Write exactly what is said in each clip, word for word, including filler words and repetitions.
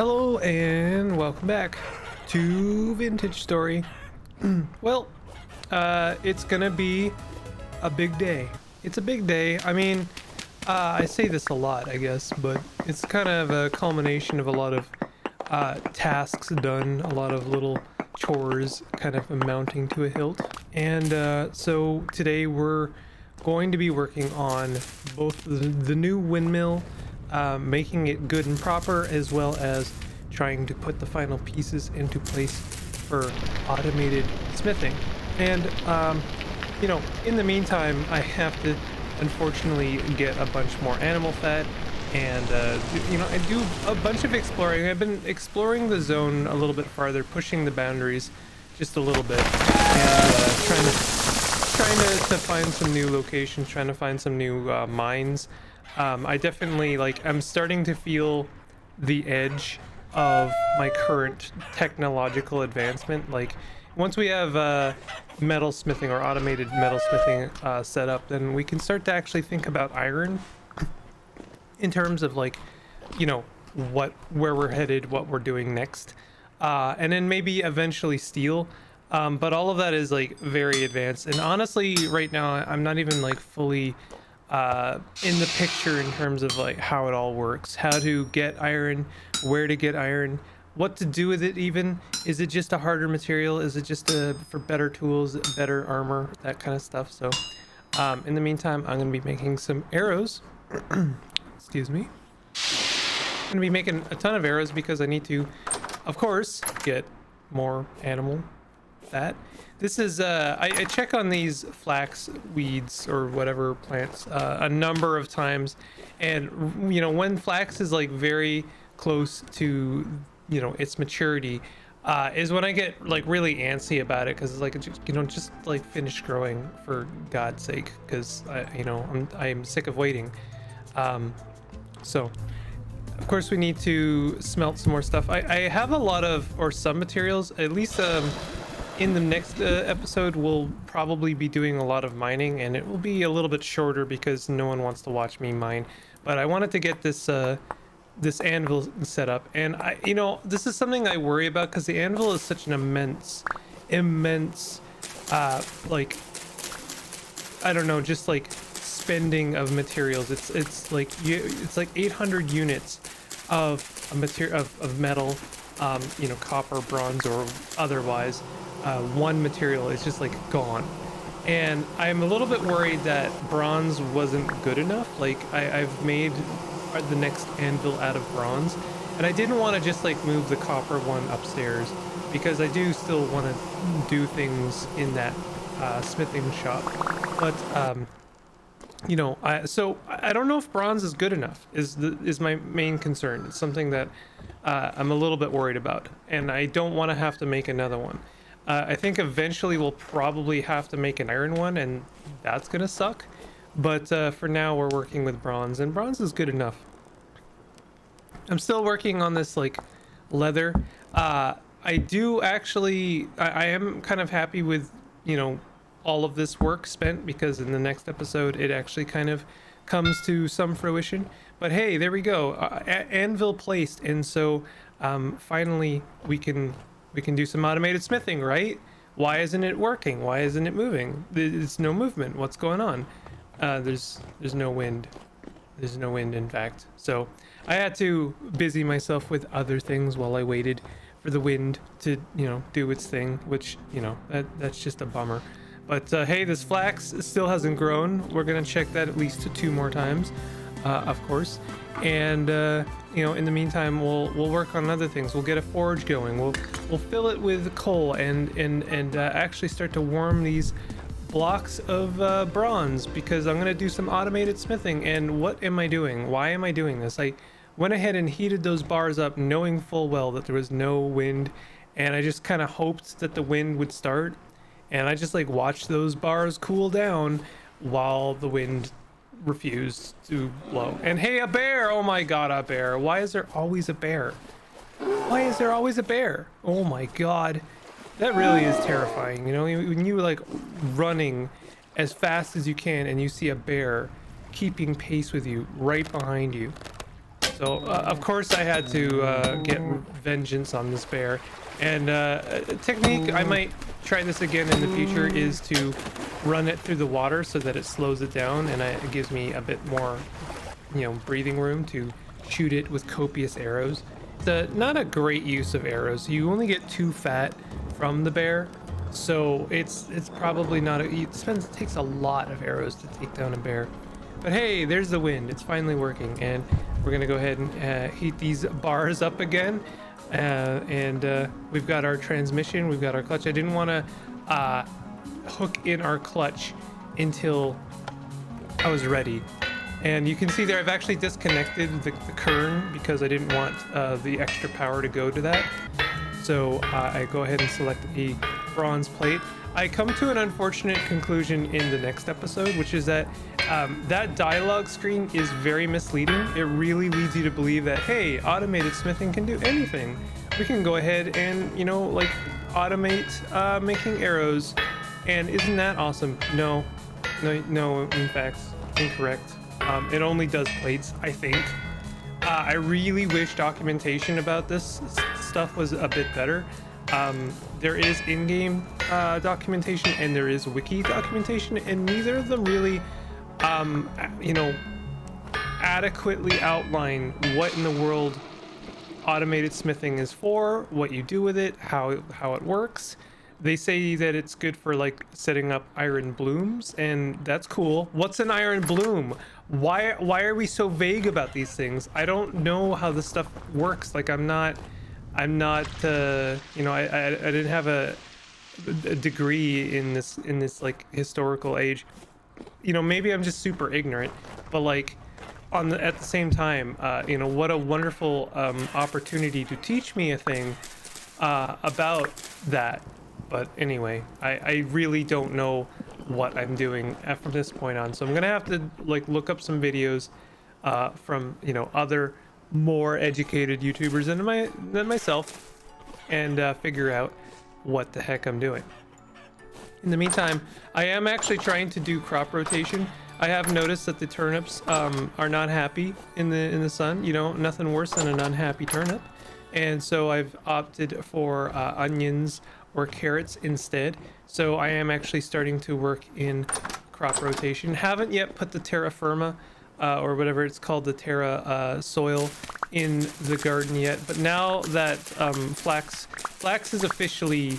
Hello and welcome back to Vintage Story. Well, uh, it's gonna be a big day. It's a big day. I mean, uh, I say this a lot, I guess, but it's kind of a culmination of a lot of uh, tasks done, a lot of little chores kind of amounting to a hilt. And uh, so today we're going to be working on both the, the new windmill, Uh, making it good and proper, as well as trying to put the final pieces into place for automated smithing. And um, you know, in the meantime, I have to unfortunately get a bunch more animal fat, and uh, you know, I do a bunch of exploring. I've been exploring the zone a little bit farther, pushing the boundaries just a little bit, and uh, trying to trying to, to find some new locations, trying to find some new uh, mines. Um, I definitely, like, I'm starting to feel the edge of my current technological advancement. Like, once we have uh, metal smithing or automated metal smithing uh, set up, then we can start to actually think about iron in terms of, like, you know, what, where we're headed, what we're doing next, uh, and then maybe eventually steel. Um, but all of that is, like, very advanced. And honestly, right now, I'm not even, like, fully... Uh, in the picture in terms of like how it all works, how to get iron, where to get iron, what to do with it even. Is it just a harder material? Is it just a, for better tools, better armor, that kind of stuff? So um, in the meantime, I'm going to be making some arrows. Excuse me. I'm going to be making a ton of arrows because I need to, of course, get more animal fat. This is, uh, I, I check on these flax weeds or whatever plants uh, a number of times. And, you know, when flax is like very close to, you know, its maturity uh, is when I get like really antsy about it. Cause it's like, you know, just like finish growing for God's sake. Cause I, you know, I'm, I'm sick of waiting. Um, so of course we need to smelt some more stuff. I, I have a lot of, or some materials, at least, um, in the next uh, episode, we'll probably be doing a lot of mining, and it will be a little bit shorter because no one wants to watch me mine. But I wanted to get this uh, this anvil set up, and I, you know, this is something I worry about because the anvil is such an immense, immense, uh, like, I don't know, just like spending of materials. It's it's like you, it's like eight hundred units of a material of, of metal, um, you know, copper, bronze, or otherwise. Uh, one material is just like gone, and I'm a little bit worried that bronze wasn't good enough. Like I, I've made the next anvil out of bronze, and I didn't want to just like move the copper one upstairs because I do still want to do things in that uh, smithing shop. But um, you know, I, so I don't know if bronze is good enough is the, is my main concern. It's something that uh, I'm a little bit worried about, and I don't want to have to make another one. Uh, I think eventually we'll probably have to make an iron one, and that's gonna suck. But uh, for now, we're working with bronze, and bronze is good enough. I'm still working on this like leather. Uh, I do actually, I, I am kind of happy with, you know, all of this work spent, because in the next episode it actually kind of comes to some fruition. But hey, there we go, uh, anvil placed, and so um, finally we can. We can do some automated smithing, right? Why isn't it working? Why isn't it moving? There's no movement. What's going on? Uh, there's there's no wind. There's no wind, in fact. So I had to busy myself with other things while I waited for the wind to, you know, do its thing, which, you know, that, that's just a bummer. But uh, hey, this flax still hasn't grown. We're going to check that at least two more times, uh, of course. And, uh, you know, in the meantime, we'll we'll work on other things. We'll get a forge going. We'll we'll fill it with coal and and and uh, actually start to warm these blocks of uh, bronze, because I'm gonna do some automated smithing. And what am I doing? Why am I doing this? I went ahead and heated those bars up, knowing full well that there was no wind, and I just kind of hoped that the wind would start. And I just like watched those bars cool down while the wind refused to blow. And hey, a bear! Oh my god, a bear. Why is there always a bear? Why is there always a bear? Oh my god. That really is terrifying, you know? When you like running as fast as you can and you see a bear keeping pace with you right behind you. So uh, of course I had to uh, get vengeance on this bear. And uh, a technique, I might try this again in the future, is to run it through the water so that it slows it down, and I, it gives me a bit more, you know, breathing room to shoot it with copious arrows. It's a, not a great use of arrows. You only get two fat from the bear, so it's it's probably not. A, it spends it takes a lot of arrows to take down a bear. But hey, there's the wind. It's finally working, and we're gonna go ahead and uh, heat these bars up again. Uh, and uh, we've got our transmission, we've got our clutch. I didn't want to uh, hook in our clutch until I was ready. And you can see there I've actually disconnected the, the kern because I didn't want uh, the extra power to go to that. So uh, I go ahead and select the bronze plate. I come to an unfortunate conclusion in the next episode, which is that um, that dialogue screen is very misleading. It really leads you to believe that, hey, automated smithing can do anything. We can go ahead and, you know, like automate uh, making arrows. And isn't that awesome? No, no, no, in fact, incorrect. Um, it only does plates, I think. Uh, I really wish documentation about this stuff was a bit better. Um, there is in-game uh, documentation and there is wiki documentation, and neither of them really, um, you know, adequately outline what in the world automated smithing is for, what you do with it, how, how it works. They say that it's good for like setting up iron blooms, and that's cool. What's an iron bloom? Why, why are we so vague about these things? I don't know how this stuff works. Like I'm not... I'm not, uh, you know, I, I I didn't have a, a degree in this in this like historical age, you know. Maybe I'm just super ignorant, but like, on the at the same time, uh, you know, what a wonderful um, opportunity to teach me a thing uh, about that. But anyway, I I really don't know what I'm doing from this point on, so I'm gonna have to like look up some videos uh, from, you know, other more educated YouTubers than my than myself, and uh, figure out what the heck I'm doing. In the meantime, I am actually trying to do crop rotation. I have noticed that the turnips um, are not happy in the in the sun. You know, nothing worse than an unhappy turnip, and so I've opted for uh, onions or carrots instead. So I am actually starting to work in crop rotation. Haven't yet put the terra firma, Uh, or whatever it's called, the terra uh, soil, in the garden yet, but now that um, flax flax is officially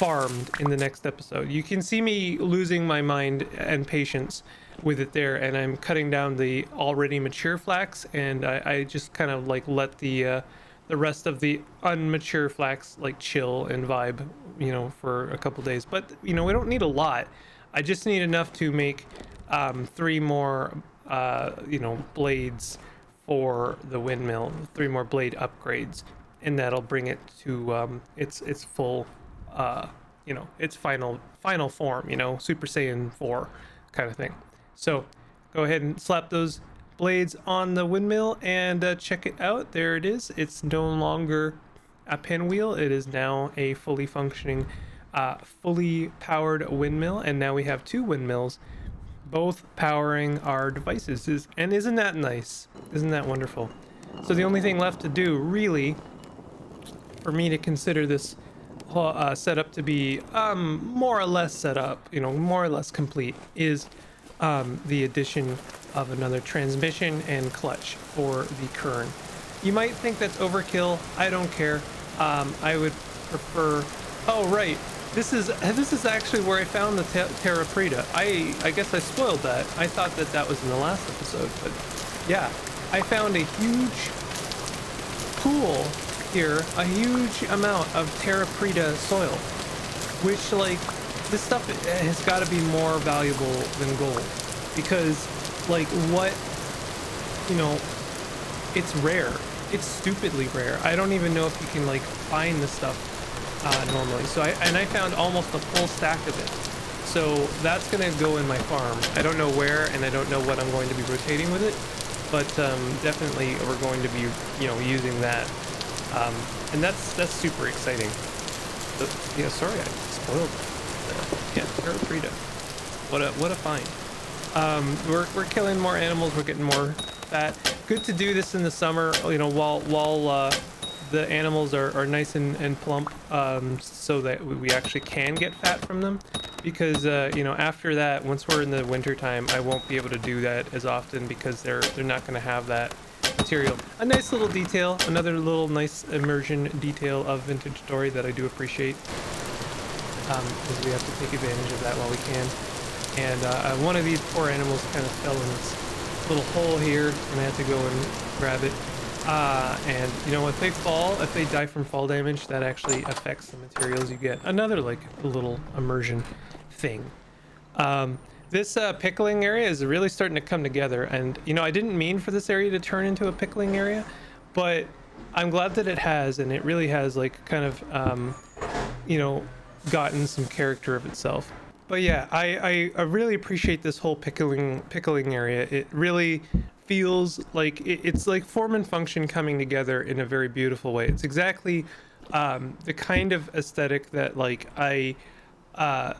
farmed in the next episode, you can see me losing my mind and patience with it there, and I'm cutting down the already mature flax, and I, I just kind of like let the uh, the rest of the unmature flax like chill and vibe, you know, for a couple days. But you know, we don't need a lot. I just need enough to make um, three more. Uh, you know, blades for the windmill, three more blade upgrades, and that'll bring it to um, its its full, uh, you know, its final final form, you know, Super Saiyan four kind of thing. So go ahead and slap those blades on the windmill and uh, check it out. There it is. It's no longer a pinwheel. It is now a fully functioning, uh, fully powered windmill, and now we have two windmills, both powering our devices. And isn't that nice? Isn't that wonderful? So the only thing left to do, really, for me to consider this uh, setup to be um, more or less set up, you know, more or less complete, is um, the addition of another transmission and clutch for the kern. You might think that's overkill. I don't care. Um, I would prefer... Oh, right. This is this is actually where I found the te terra preta. I I guess I spoiled that. I thought that that was in the last episode, but yeah, I found a huge pool here, a huge amount of terra preta soil, which like this stuff has got to be more valuable than gold, because like what, you know, it's rare. It's stupidly rare. I don't even know if you can like find this stuff Uh, normally. So I and I found almost a full stack of it, so that's gonna go in my farm. I don't know where, and I don't know what I'm going to be rotating with it, but um, definitely we're going to be, you know, using that, um, and that's that's super exciting. So, yeah, sorry I spoiled that. Yeah, terra preta. What a what a find. Um, we're we're killing more animals. We're getting more fat. good to do this in the summer, you know, while while uh, the animals are, are nice and, and plump, um, so that we actually can get fat from them. Because uh, you know, after that, once we're in the winter time, I won't be able to do that as often because they're they're not going to have that material. A nice little detail, another little nice immersion detail of Vintage Story that I do appreciate, um, because we have to take advantage of that while we can. And uh, one of these poor animals kind of fell in this little hole here, and I had to go and grab it. Uh, and you know, if they fall, if they die from fall damage, that actually affects the materials you get. Another like little immersion thing. Um, this uh, pickling area is really starting to come together, and you know, I didn't mean for this area to turn into a pickling area, but I'm glad that it has, and it really has like kind of, um, you know, gotten some character of itself. But yeah, I, I, I really appreciate this whole pickling pickling area. It really feels like it, it's like form and function coming together in a very beautiful way. It's exactly um, the kind of aesthetic that like I uh,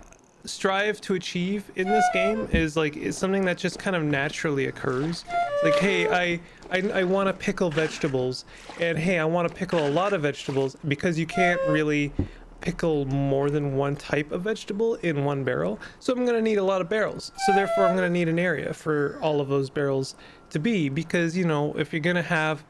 strive to achieve in this game. Is like is something that just kind of naturally occurs. It's like, hey, I I, I want to pickle vegetables, and hey, I want to pickle a lot of vegetables, because you can't really pickle more than one type of vegetable in one barrel, so I'm going to need a lot of barrels, so therefore I'm going to need an area for all of those barrels to be, because you know, if you're going to have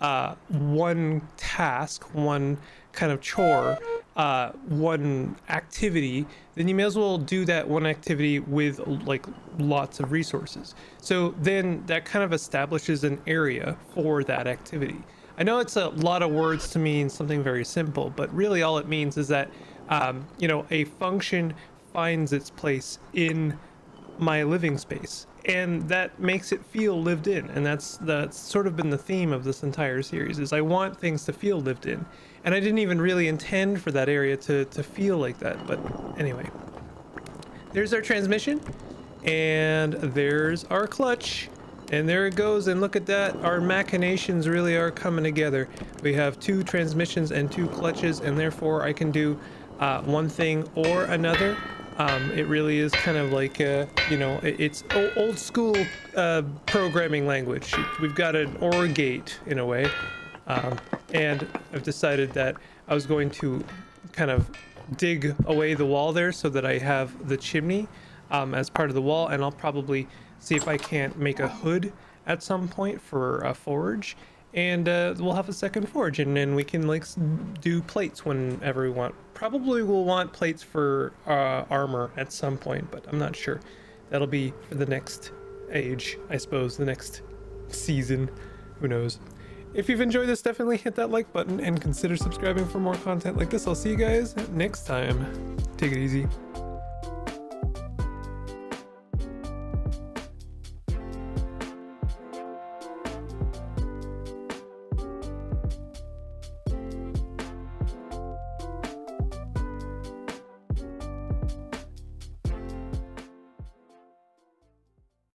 uh one task, one kind of chore, uh one activity, then you may as well do that one activity with like lots of resources. So then that kind of establishes an area for that activity. I know it's a lot of words to mean something very simple, but really all it means is that, um, you know, a function finds its place in my living space, and that makes it feel lived in. And that's, that's sort of been the theme of this entire series, is I want things to feel lived in. And I didn't even really intend for that area to, to feel like that, but anyway. There's our transmission, and there's our clutch. And there it goes, and look at that, our machinations really are coming together. We have two transmissions and two clutches, and therefore I can do uh, one thing or another. Um, it really is kind of like, uh, you know, it's old school uh, programming language. We've got an OR gate in a way, um, and I've decided that I was going to kind of dig away the wall there so that I have the chimney um, as part of the wall, and I'll probably see if I can't make a hood at some point for a forge, and uh, we'll have a second forge, and then we can like do plates whenever we want. Probably we'll want plates for uh, armor at some point, but I'm not sure. That'll be for the next age, I suppose, the next season, who knows. If you've enjoyed this, definitely hit that like button and consider subscribing for more content like this. I'll see you guys next time. Take it easy.